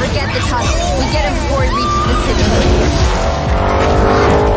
Forget the tunnel. We get him before he reaches the city.